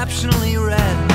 exceptionally red.